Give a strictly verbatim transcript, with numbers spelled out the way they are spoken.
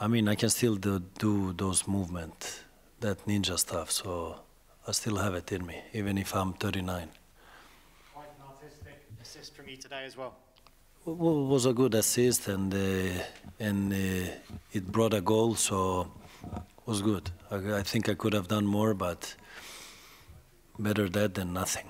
I mean, I can still do, do those movements, that ninja stuff, so I still have it in me, even if I'm thirty-nine. Quite an artistic assist from you today as well. Well, it was a good assist, and, uh, and uh, it brought a goal, so it was good. I, I think I could have done more, but better that than nothing.